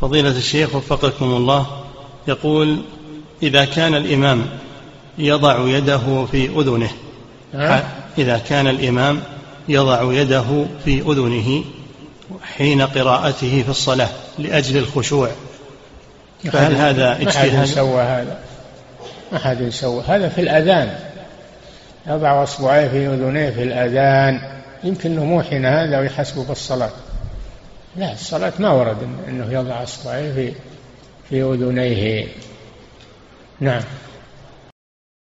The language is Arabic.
فضيلة الشيخ وفقكم الله، يقول: إذا كان الإمام يضع يده في أذنه، إذا كان الإمام يضع يده في أذنه حين قراءته في الصلاة لأجل الخشوع، فهل هذا اجتهاد؟ ما أحد يسوى هذا في الأذان، يضع أصبعيه في أذنيه في الأذان. يمكن أنه موحن هذا ويحسبه بالصلاة. لا، الصلاة ما ورد أنه يضع أصبعيه في أذنيه. نعم.